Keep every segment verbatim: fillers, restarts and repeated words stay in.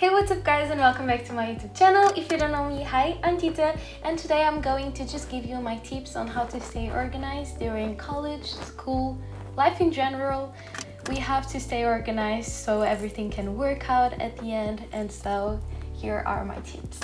Hey, what's up guys, and welcome back to my YouTube channel. If you don't know me, hi, I'm Tita, and today I'm going to just give you my tips on how to stay organized during college, school, life in general. We have to stay organized so everything can work out at the end, and so here are my tips.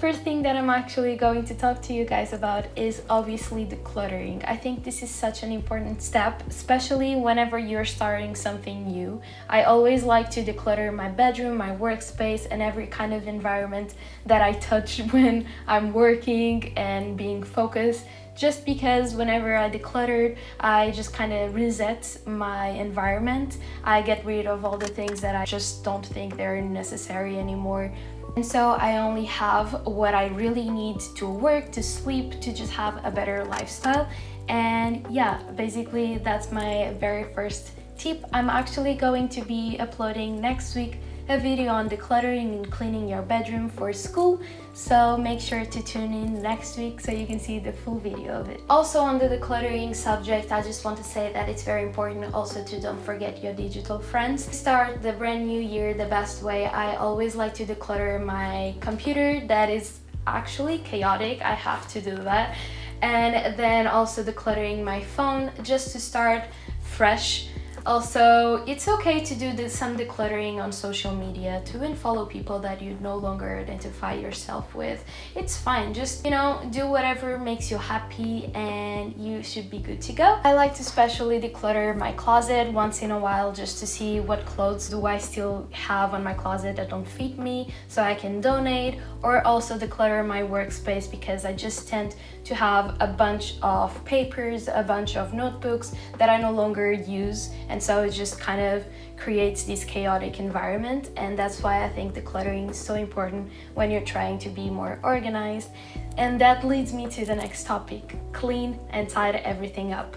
First thing that I'm actually going to talk to you guys about is obviously decluttering. I think this is such an important step, especially whenever you're starting something new. I always like to declutter my bedroom, my workspace, and every kind of environment that I touch when I'm working and being focused, just because whenever I decluttered, I just kind of reset my environment. I get rid of all the things that I just don't think they're necessary anymore. And so I only have what I really need to work, to sleep, to just have a better lifestyle. And yeah, basically that's my very first tip. I'm actually going to be uploading next week a video on decluttering and cleaning your bedroom for school, so make sure to tune in next week so you can see the full video of it. Also, on the decluttering subject, I just want to say that it's very important also to don't forget your digital friends. To start the brand new year the best way, I always like to declutter my computer. That is actually chaotic, I have to do that. And then also decluttering my phone, just to start fresh. Also, it's okay to do this, some decluttering on social media, to unfollow people that you no longer identify yourself with. It's fine, just, you know, do whatever makes you happy and you should be good to go. I like to specially declutter my closet once in a while, just to see what clothes do I still have on my closet that don't fit me, so I can donate, or also declutter my workspace, because I just tend to have a bunch of papers, a bunch of notebooks that I no longer use. And so it just kind of creates this chaotic environment, and that's why I think decluttering is so important when you're trying to be more organized. And that leads me to the next topic: clean and tidy everything up.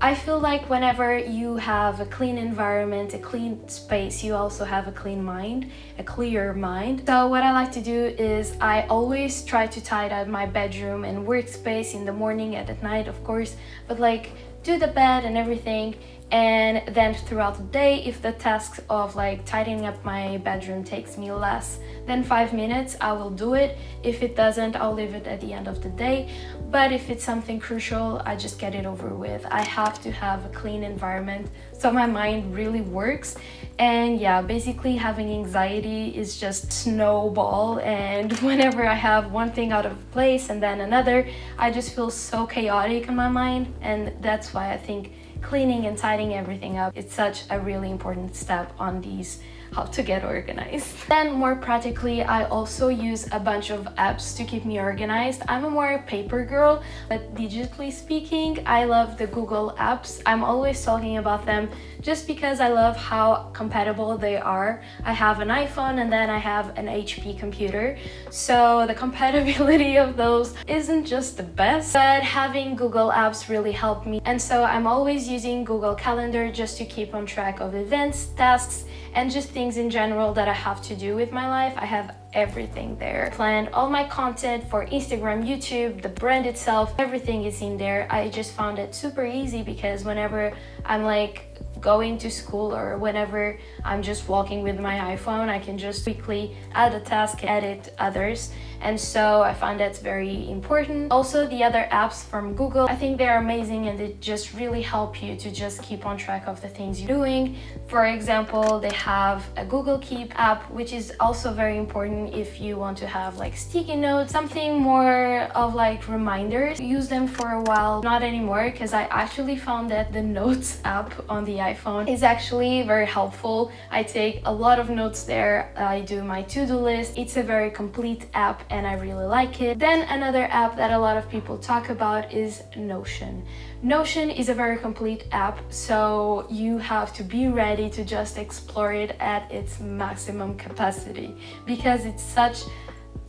I feel like whenever you have a clean environment, a clean space, you also have a clean mind, a clear mind. So what I like to do is I always try to tidy up my bedroom and workspace in the morning and at night, of course, but like do the bed and everything. And then throughout the day, if the task of like tidying up my bedroom takes me less than five minutes, I will do it. If it doesn't, I'll leave it at the end of the day, but if it's something crucial, I just get it over with. I have to have a clean environment so my mind really works. And yeah, basically having anxiety is just snowball, and whenever I have one thing out of place and then another, I just feel so chaotic in my mind. And that's why I think cleaning and tidying everything up, it's such a really important step on these how to get organized. Then more practically, I also use a bunch of apps to keep me organized. I'm a more paper girl, but digitally speaking, I love the Google apps. I'm always talking about them just because I love how compatible they are. I have an iPhone and then I have an H P computer, so the compatibility of those isn't just the best, but having Google apps really helped me. And so I'm always using Google Calendar just to keep on track of events, tasks, and just things in general that I have to do with my life. I have everything there. Planned all my content for Instagram, YouTube, the brand itself, everything is in there. I just found it super easy because whenever I'm like going to school or whenever I'm just walking with my iPhone, I can just quickly add a task, edit others, and so I find that's very important. Also, the other apps from Google, I think they're amazing, and they just really help you to just keep on track of the things you're doing. For example, they have a Google Keep app, which is also very important if you want to have like sticky notes, something more of like reminders. Use them for a while, not anymore, because I actually found that the Notes app on the iPhone is actually very helpful. I take a lot of notes there. I do my to-do list. It's a very complete app and I really like it. Then another app that a lot of people talk about is Notion. Notion is a very complete app, so you have to be ready to just explore it at its maximum capacity, because it's such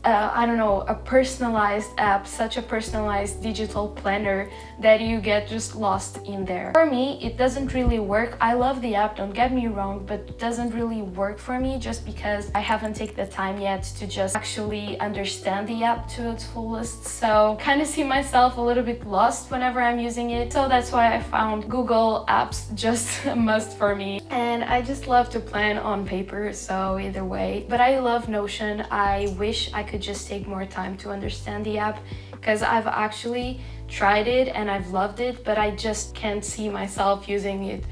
Uh, I don't know, a personalized app, such a personalized digital planner that you get just lost in there. For me, it doesn't really work. I love the app, don't get me wrong, but it doesn't really work for me just because I haven't taken the time yet to just actually understand the app to its fullest. So kind of see myself a little bit lost whenever I'm using it. So that's why I found Google Apps just a must for me. And I just love to plan on paper, so either way. But I love Notion. I wish I could could just take more time to understand the app, because I've actually tried it and I've loved it, but I just can't see myself using it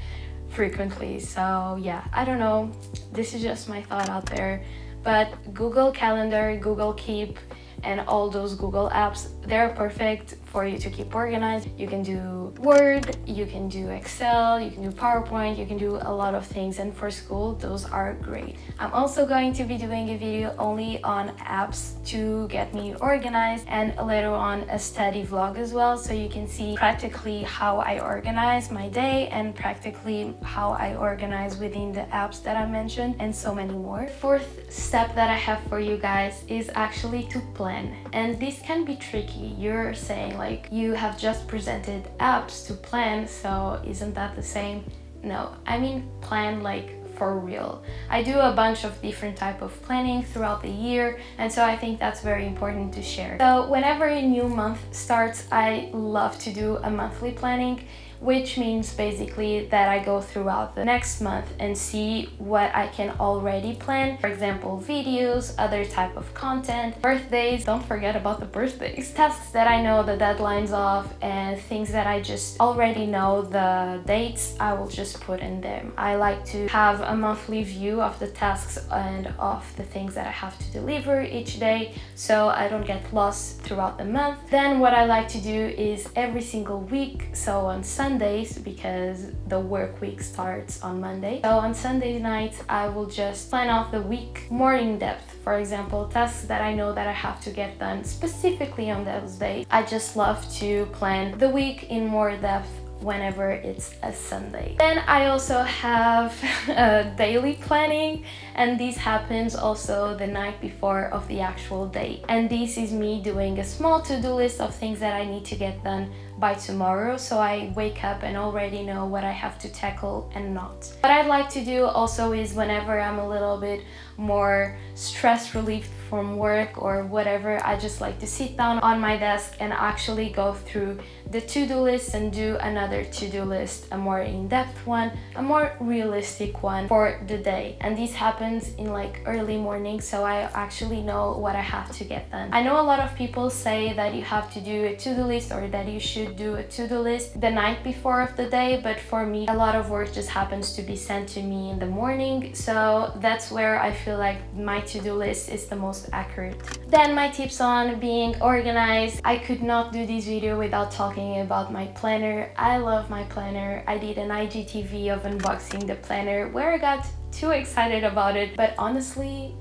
frequently. So yeah, I don't know, this is just my thought out there, but Google Calendar, Google Keep, and all those Google apps, they're perfect for you to keep organized. You can do Word, you can do Excel, you can do PowerPoint, you can do a lot of things, and for school those are great. I'm also going to be doing a video only on apps to get me organized, and later on a study vlog as well, so you can see practically how I organize my day and practically how I organize within the apps that I mentioned, and so many more. Fourth step that I have for you guys is actually to plan. And this can be tricky. You're saying like, you have just presented apps to plan, so isn't that the same? No, I mean plan like for real. I do a bunch of different type of planning throughout the year, and so I think that's very important to share. So whenever a new month starts, I love to do a monthly planning, which means basically that I go throughout the next month and see what I can already plan. For example, videos, other type of content, birthdays, don't forget about the birthdays, tasks that I know the deadlines of, and things that I just already know the dates, I will just put in them. I like to have a monthly view of the tasks and of the things that I have to deliver each day, so I don't get lost throughout the month. Then what I like to do is every single week, so on Sunday Sundays, because the work week starts on Monday. So on Sunday nights, I will just plan out the week more in depth. For example, tasks that I know that I have to get done specifically on those days. I just love to plan the week in more depth whenever it's a Sunday. Then I also have uh, daily planning, and this happens also the night before of the actual day. And this is me doing a small to-do list of things that I need to get done by tomorrow, so I wake up and already know what I have to tackle and not. What I'd like to do also is whenever I'm a little bit more stress relieved from work or whatever, I just like to sit down on my desk and actually go through the to-do list and do another to-do list, a more in-depth one, a more realistic one for the day. And this happens in like early morning, so I actually know what I have to get done. I know a lot of people say that you have to do a to-do list or that you should do a to-do list the night before of the day, but for me a lot of work just happens to be sent to me in the morning, so that's where I feel like my to-do list is the most accurate. Then my tips on being organized. I could not do this video without talking about my planner. I love my planner. I did an I G T V of unboxing the planner where I got too excited about it, but honestly,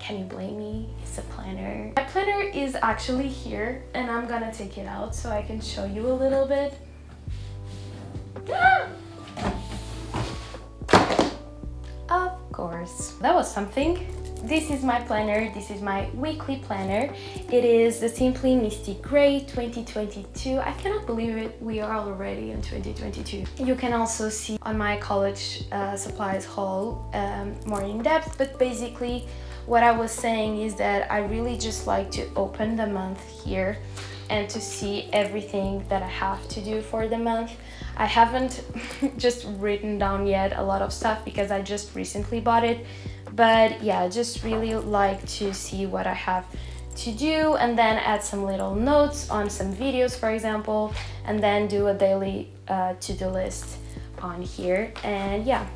can you blame me? It's a planner. My planner is actually here, and I'm gonna take it out so I can show you a little bit. Ah! Of course, that was something. This is my planner. This is my weekly planner. It is the Simply Misty Grey twenty twenty-two. I cannot believe it. We are already in twenty twenty-two. You can also see on my college uh, supplies haul um, more in depth, but basically what I was saying is that I really just like to open the month here and to see everything that I have to do for the month. I haven't just written down yet a lot of stuff because I just recently bought it. But yeah, I just really like to see what I have to do and then add some little notes on some videos, for example, and then do a daily uh, to-do list on here. And yeah,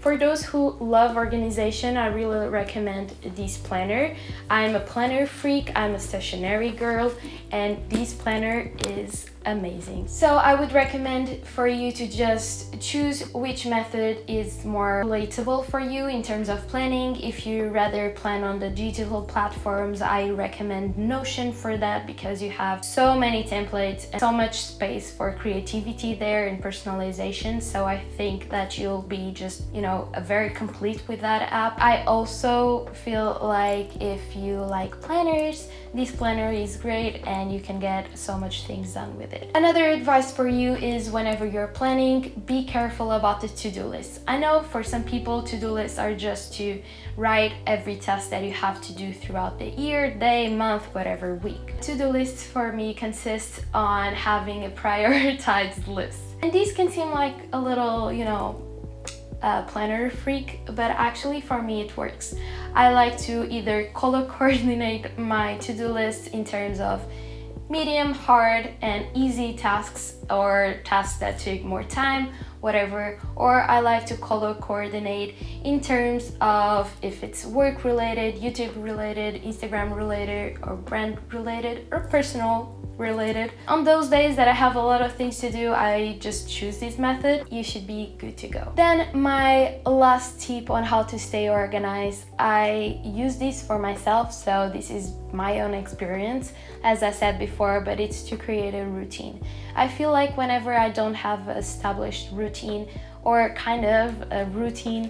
for those who love organization, I really recommend this planner. I'm a planner freak, I'm a stationery girl, and this planner is amazing. So I would recommend for you to just choose which method is more relatable for you in terms of planning. If you rather plan on the digital platforms, I recommend Notion for that, because you have so many templates and so much space for creativity there and personalization. So I think that you'll be just, you know, know, very complete with that app. I also feel like if you like planners, this planner is great and you can get so much things done with it. Another advice for you is whenever you're planning, be careful about the to-do list. I know for some people, to-do lists are just to write every task that you have to do throughout the year, day, month, whatever, week. To-do lists for me consists on having a prioritized list. And these can seem like a little, you know, Uh, planner freak, but actually for me it works. I like to either color coordinate my to-do list in terms of medium, hard, and easy tasks, or tasks that take more time, whatever, or I like to color coordinate in terms of if it's work related, YouTube related, Instagram related, or brand related, or personal related. On those days that I have a lot of things to do, I just choose this method. You should be good to go. Then my last tip on how to stay organized, I use this for myself, so this is my own experience, as I said before, but it's to create a routine. I feel like whenever I don't have an established routine, or kind of a routine,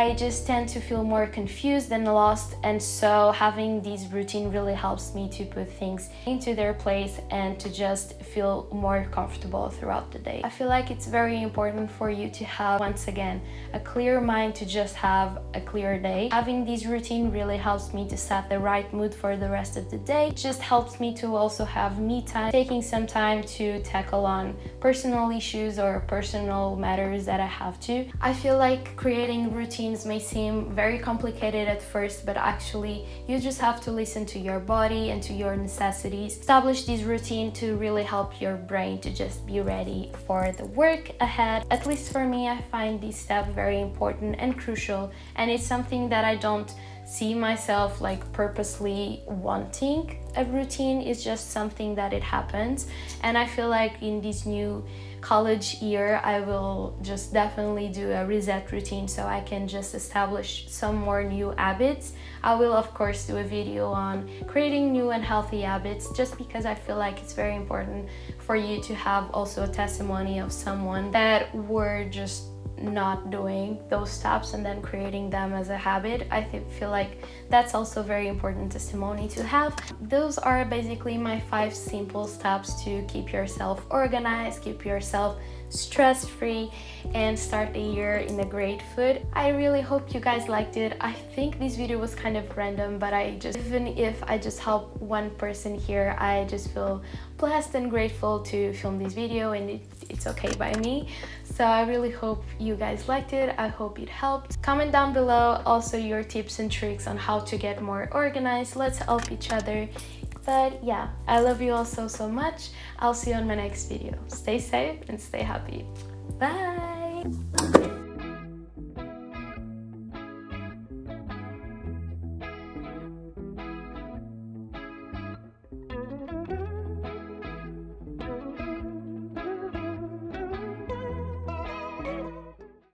I just tend to feel more confused and lost, and so having this routine really helps me to put things into their place and to just feel more comfortable throughout the day. I feel like it's very important for you to have, once again, a clear mind to just have a clear day. Having this routine really helps me to set the right mood for the rest of the day. It just helps me to also have me time, taking some time to tackle on personal issues or personal matters that I have to. I feel like creating routines Routines may seem very complicated at first, but actually you just have to listen to your body and to your necessities. Establish this routine to really help your brain to just be ready for the work ahead. At least for me, I find this step very important and crucial, and it's something that I don't see myself like purposely wanting. A routine is just something that it happens, and I feel like in this new college year I will just definitely do a reset routine so I can just establish some more new habits. I will of course do a video on creating new and healthy habits, just because I feel like it's very important for you to have also a testimony of someone that were just not doing those steps and then creating them as a habit. I feel like that's also very important testimony to have. Those are basically my five simple steps to keep yourself organized, keep yourself stress-free, and start the year in a great foot. I really hope you guys liked it. I think this video was kind of random, but I just, even if I just help one person here, I just feel blessed and grateful to film this video, and it, it's okay by me. So I really hope you guys liked it. I hope it helped. Comment down below also your tips and tricks on how to get more organized. Let's help each other. But yeah, I love you all so, so much. I'll see you on my next video. Stay safe and stay happy. Bye!